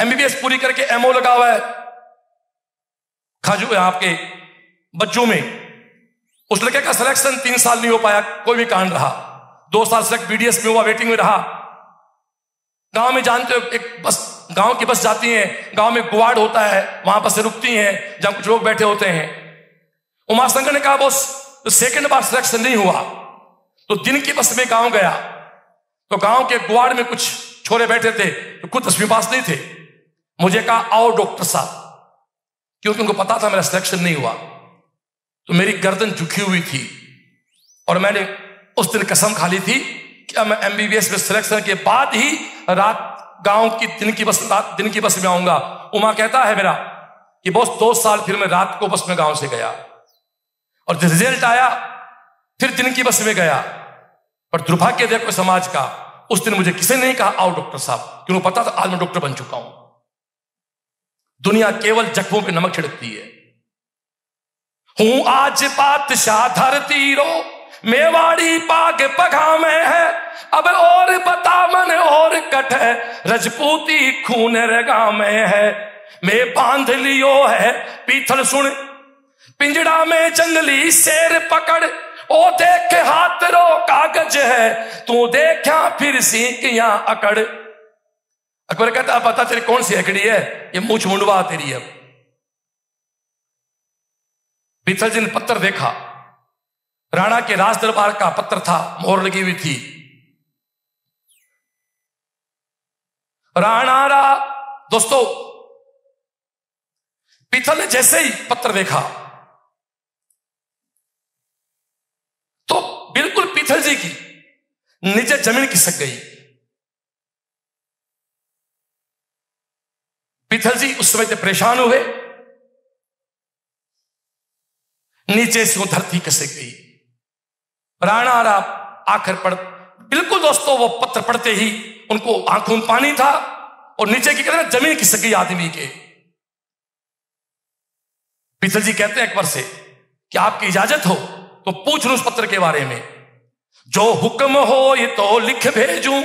एमबीबीएस पूरी करके एमओ लगा हुआ है खाजू आपके बच्चों में। उस लड़के का सिलेक्शन 3 साल नहीं हो पाया, कोई भी कारण रहा। 2 साल सिलेक्ट बीडीएस में हुआ, वेटिंग में रहा। गांव में जानते हो एक बस, गांव की बस जाती है, गांव में गुवाड़ होता है, वहां बसें रुकती हैं जहां कुछ लोग बैठे होते हैं। उमाशंकर ने कहा बॉस तो 2nd बार सिलेक्शन नहीं हुआ, तो दिन की बस में गांव गया, तो गांव के गुवाड़ में कुछ छोरे बैठे थे तो कुछ 10वीं पास नहीं थे। मुझे कहा आओ डॉक्टर साहब, क्योंकि उनको पता था मेरा सिलेक्शन नहीं हुआ। तो मेरी गर्दन झुकी हुई थी और मैंने उस दिन कसम खा ली थी कि मैं एमबीबीएस में सिलेक्शन के बाद ही रात गांव की दिन की बस में आऊंगा। उमा कहता है मेरा कि बॉस 2 साल फिर मैं रात को बस में गांव से गया, और रिजल्ट आया फिर दिन की बस में गया। पर दुर्भाग्य देखो समाज का, उस दिन मुझे किसी ने नहीं कहा आओ डॉक्टर साहब, क्यों पता था आज मैं डॉक्टर बन चुका हूं। दुनिया केवल जख्मों पे नमक छिड़कती है। हूं आज बादशाह धरती रो मेवाड़ी पाग पघा में है। अब और बता मन और कट है रजपूती खून रगा में है। मैं बांध लियो है पीथल सुन, पिंजड़ा में जंगली शेर पकड़। ओ देख हाथ रो कागज है, तू देखा फिर सीकियां अकड़। अकबर कहता है पता तेरी कौन सी अकड़ी है, ये मूछ मुंडवा तेरी है। पीथल जी ने पत्थर देखा, राणा के राज दरबार का पत्थर था, मोहर लगी हुई थी। राणा रा दोस्तों, पीथल ने जैसे ही पत्थर देखा तो बिल्कुल पीथल जी की नीचे जमीन खिसक गई। पीथल जी उस समय से परेशान हुए, नीचे से वो धरती खिसक गई। राणा रा आखिर पर बिल्कुल दोस्तों वो पत्थर पड़ते ही उनको आंखों में पानी था, और नीचे की कहते जमीन खिसक गई आदमी के। पीथल जी कहते हैं अकबर से कि आपकी इजाजत हो तो पूछ लूं उस पत्र के बारे में। जो हुक्म हो ये तो लिख भेजूं,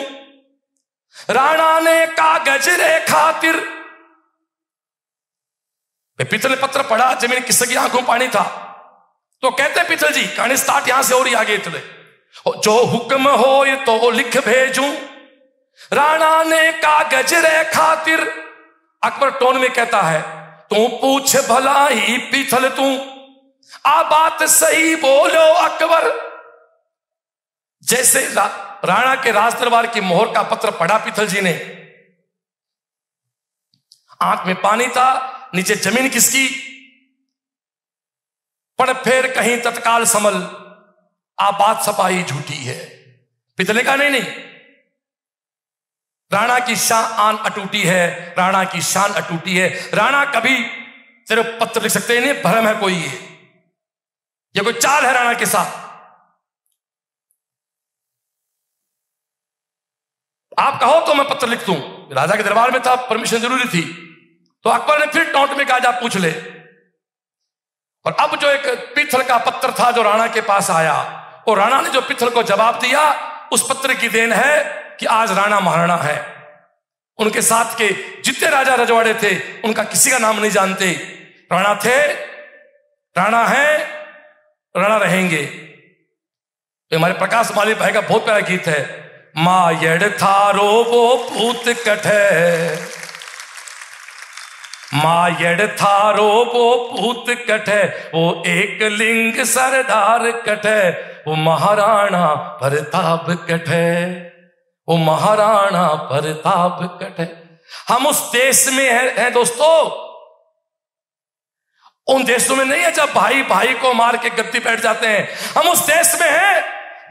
राणा ने कागज रे खातिर। पीथल ने पत्र पढ़ा, जमीन किसकी आंखों में पानी था। तो कहते हैं पीथल जी, कहानी स्टार्ट यहां से हो रही आगे इतने, जो हुक्म हो ये तो लिख भेजूं, राणा ने कागज रे खातिर। अकबर टोन में कहता है तू पूछ भला ही पीथल तू, आ बात सही बोलो अकबर। जैसे राणा के राज दरबार की मोहर का पत्र पढ़ा पीथल जी ने, आंख में पानी था, नीचे जमीन किसकी। पर फिर कहीं तत्काल समल, आ बात सफाई झूठी है। पीतले का नहीं, राणा की शान अटूटी है, राणा की शान अटूटी है। राणा कभी सिर्फ पत्र लिख सकते नहीं, भ्रम है कोई, ये या कोई चाल है राणा के साथ। आप कहो तो मैं पत्र लिख दूं, राजा के दरबार में था, परमिशन जरूरी थी। तो अकबर ने फिर टोंट में कहा जा पूछ ले। और अब जो एक पीथल का पत्थर था जो राणा के पास आया, और राणा ने जो पीथल को जवाब दिया, उस पत्र की देन है कि आज राणा महाराणा है। उनके साथ के जितने राजा रजवाड़े थे उनका किसी का नाम नहीं जानते। राणा थे, राणा है, रणा रहेंगे। तो हमारे प्रकाश माली भाई का बहुत प्यारा गीत है, मायड़ थारो वो पूत कठ है, मायड़ थारो वो पूत कट है, वो एक लिंग सरदार कट है, वो महाराणा प्रताप कट है, वो महाराणा प्रताप कट है। हम उस देश में हैं दोस्तों, उन देशों में नहीं है जब भाई भाई को मार के गद्दी बैठ जाते हैं। हम उस देश में हैं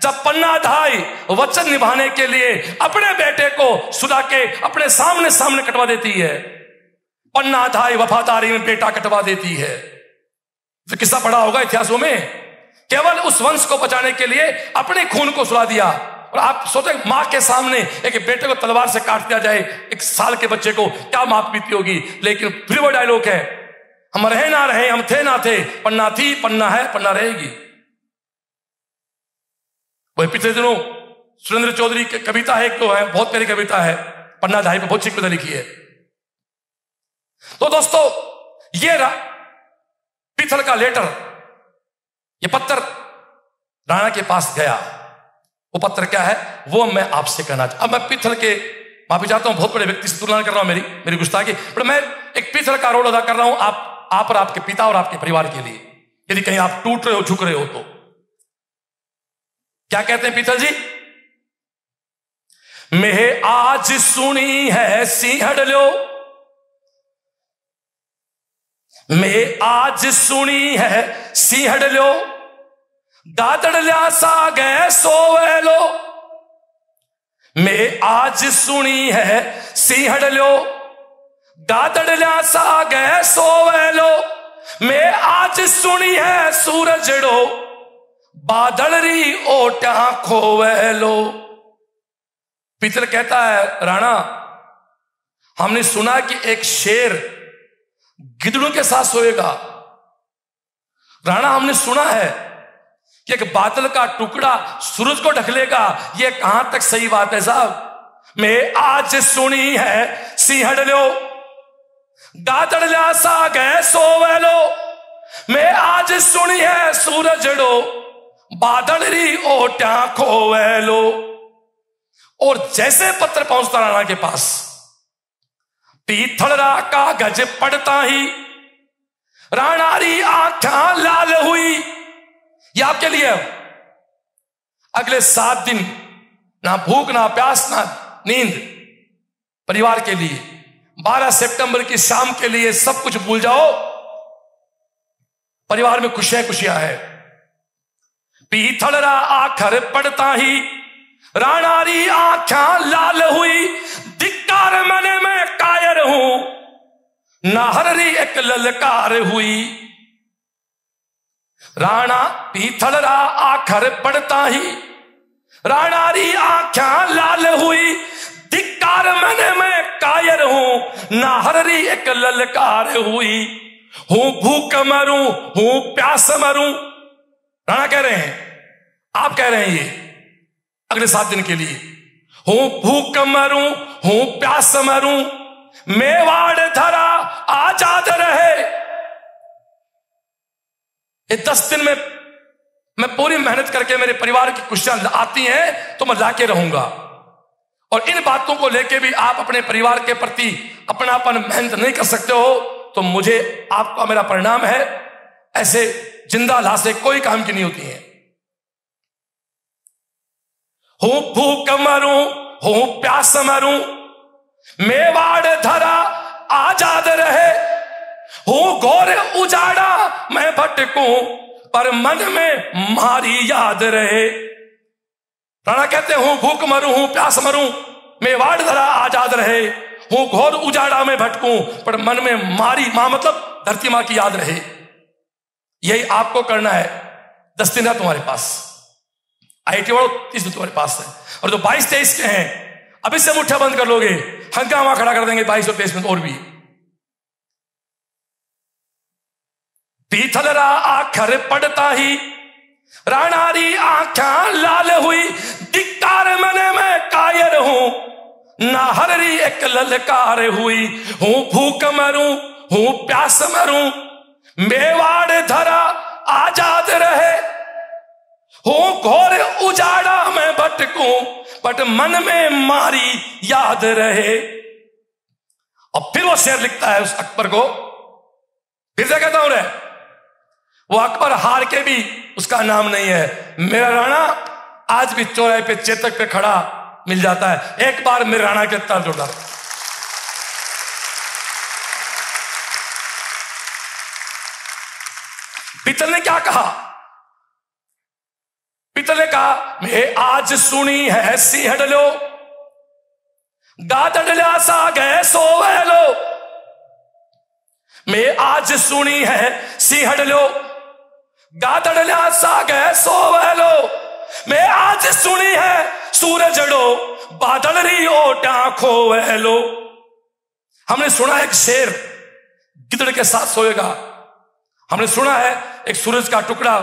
जब पन्ना धाई वचन निभाने के लिए अपने बेटे को सुला के अपने सामने सामने कटवा देती है, पन्ना धाई वफादारी में बेटा कटवा देती है। तो किस्सा पड़ा होगा इतिहासों में, केवल उस वंश को बचाने के लिए अपने खून को सुला दिया। और आप सोचें मां के सामने एक बेटे को तलवार से काट दिया जाए, एक साल के बच्चे को क्या मां पीती होगी। लेकिन फिर वो डायलॉग है, हम रहे ना रहे, हम थे ना थे, पन्ना थी, पन्ना है, पन्ना रहेगी। वही पिछले दिनों सुरेंद्र चौधरी की कविता है, तो है बहुत प्यारी कविता है, पन्ना धाई पर बहुत सी कविता लिखी है। तो दोस्तों ये रहा पीथल का लेटर, ये पत्थर राणा के पास गया। वो पत्थर क्या है वो मैं आपसे कहना चाहता। अब मैं पीथल के माफी चाहता हूं, बहुत बड़े व्यक्ति से तुलना कर रहा हूं, मेरी गुस्ताखी, पर मैं एक पीथल का रोल अदा कर रहा हूं आप और आपके पिता और आपके परिवार के लिए, यदि कहीं आप टूट रहे हो, झुक रहे हो। तो क्या कहते हैं पीथल जी, मैं आज सुनी है सिंहड़ लो, मैं आज सुनी है सिंहड़ लो, दादड़ लिया साग सोवे लो, मैं आज सुनी है सिंहड़ लो, दादड़ लिया साग सोवे लो, मैं आज सुनी है सूरज डो, बादल री ओटा खोवे लो। पीथल कहता है राणा हमने सुना कि एक शेर गिदड़ों के साथ सोएगा। राणा हमने सुना है कि एक बादल का टुकड़ा सूरज को ढक लेगा, यह कहां तक सही बात है साहब। मैं आज सुनी है सिंहड़ लो, गादड़ लिया साग सोवे लो, मैं आज सुनी है सूरज डो, बादल री ओटा खोवे लो। और जैसे पत्र पहुंचता राणा के पास, पीथल रा कागज पढ़ता ही राणारी आंखा लाल हुई। ये आपके लिए अगले 7 दिन ना भूख ना प्यास ना नींद, परिवार के लिए 12 सितंबर की शाम के लिए सब कुछ भूल जाओ, परिवार में खुशियां खुशियां है। पीथल रा आखर पढ़ता ही राणारी आंखा लाल हुई, धिक्कार मने में कायर हूं, नाहरी एक ललकार हुई। राणा पीथल रा आखर पढ़ता ही राणारी आख्या लाल हुई, धिक्कार मने में कायर हूं, नाहरी एक ललकार हुई। हूं भूख मरूं हूं प्यास मरूं, राणा कह रहे हैं, आप कह रहे हैं ये अगले 7 दिन के लिए। हूं भूख मरूं हूं प्यास मरूं, मेवाड़ धरा आजाद रहे। ये 10 दिन में मैं पूरी मेहनत करके मेरे परिवार की खुशियां आती हैं तो मैं लाके रहूंगा। और इन बातों को लेके भी आप अपने परिवार के प्रति अपनापन मेहनत नहीं कर सकते हो तो मुझे आपका मेरा परिणाम है, ऐसे जिंदा लाशें कोई काम की नहीं होती हैं। हूं भूख मरूं हूं प्यास मरूं, मेवाड़ धरा आजाद रहे। हूं घोर उजाड़ा मैं भटकूं, पर मन में मारी याद रहे। राणा कहते हूं भूख मरूं हूं प्यास मरूं, मेवाड़ धरा आजाद रहे। हूं घोर उजाड़ा मैं भटकूं, पर मन में मारी, मां मतलब धरती मां की याद रहे। यही आपको करना है। 10 दिन है तुम्हारे पास, आईटी वालों 30 दिन तुम्हारे पास है, और जो 22-23 के हैं अभी से मुठ्ठा बंद कर लोगे, हंगामा खड़ा कर देंगे 22 और 23 में। और भी पीथल रा आखर पढ़ता ही राणारी आख्या लाल हुई, धिक्कार मने मैं कायर हूं, नाहरी एक ललकार हुई। हूं भूख मरूं हूं प्यास मरूं, मेवाड़ धरा आजाद रहे। हो घोर उजाड़ा मैं भटकूं बट मन में मारी याद रहे। और फिर वो शेर लिखता है उस अकबर को, फिर से कहता हूं रे, वो अकबर हार के भी उसका नाम नहीं है। मेरा राणा आज भी चौराहे पे चेतक पे खड़ा मिल जाता है, एक बार मेरा राणा के ताल जोड़ा। पीतल ने क्या कहा? पीतल ने कहा मैं आज सुनी है सिंह डलो गादड़ला सा गए सो लो। मैं आज सुनी है सिंह डलो गादड़ला सा गए सो लो। मैं आज सुनी है सूरज डो बादल री ओटा खो लो। हमने सुना एक शेर गिदड़ के साथ सोएगा, हमने सुना है एक सूरज का टुकड़ा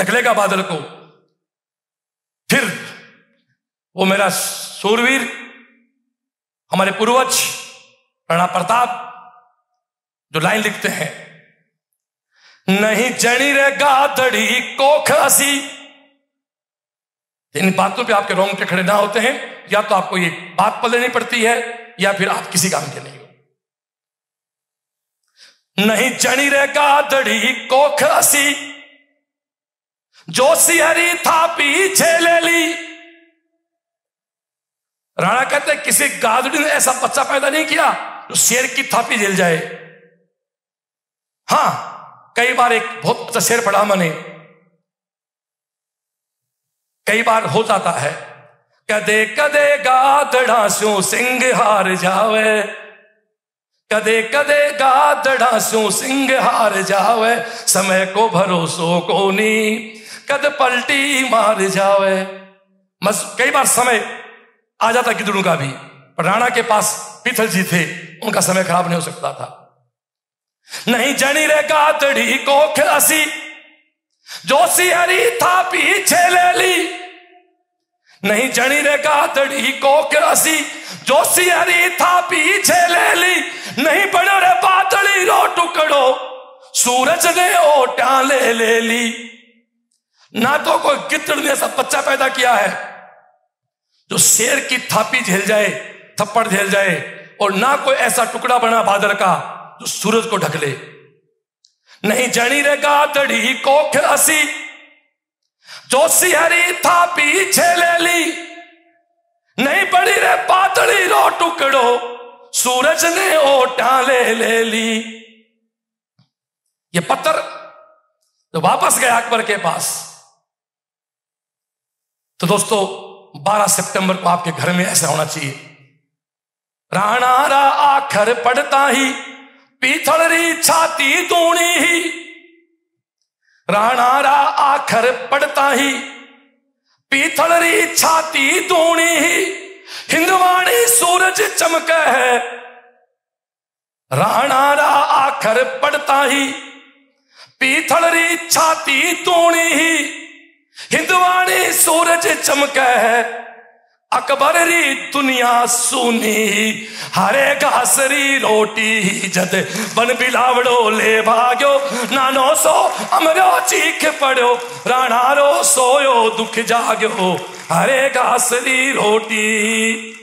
ढकलेगा बादल को, फिर वो मेरा सूरवीर हमारे पूर्वज महाराणा प्रताप जो लाइन लिखते हैं, नहीं जनी रे गादड़ी को खासी। इन बातों पे आपके रोंगटे खड़े ना होते हैं, या तो आपको ये बात पल लेनी पड़ती है या फिर आप किसी काम के नहीं हो। नहीं जनी रे गादड़ी को खासी जो सिहरी थापी झेले ली। राणा कहते किसी गादड़ी ने ऐसा बच्चा पैदा नहीं किया जो शेर की थापी झेल जाए। हां, कई बार एक बहुत अच्छा शेर पढ़ा मैंने, कई बार हो जाता है कदे कदे गादड़ा स्यों सिंह हार जावे, कदे कदे गादड़ा स्यों सिंह हार जावे, समय को भरोसो को नी कद पलटी मार जावे। कई बार समय आ जाता गिदड़ों का भी, पर राणा के पास पीथल जी थे, उनका समय खराब नहीं हो सकता था। नहीं जनी रे गादड़ी को खसी जो सिहरी थापी झेले ली। नहीं जनी रे गादड़ी को खसी जो सिहरी थापी झेले ली। नहीं बनो रे बादली रो टुकड़ो सूरज ने ओटा ले ली। ना तो कोई गिदड़ ने ऐसा बच्चा पैदा किया है जो शेर की थापी झेल जाए, थप्पड़ झेल जाए, और ना कोई ऐसा टुकड़ा बना बादल का जो सूरज को ढक ले। नहीं जनी रे गादड़ी को खसी जो सिहरी थापी झेले ली। नहीं पड़ी रे बादली रो टुकड़ो सूरज ने ओटा ले ली। ये पत्थर तो वापस गया अकबर के पास। तो दोस्तों 12 सितंबर को आपके घर में ऐसा होना चाहिए, राणा रा आखर पड़ता ही पीथल री छाती दूणी ही। राणा रा आखर पड़ता ही पीथल री छाती दूणी ही। हिंदवाणी सूरज चमके है। राणा रा आखर पड़ता ही पीथल री छाती दूणी ही। हिंदवाणी सूरज चमके है। अकबर री दुनिया सुनी हरे घास री रोटी ही जद बन बिलावड़ो ले भाग्यो नानो सो अमरो चीख पड़ो राणा रो सोयो दुख जाग्यो हरे घास री रोटी।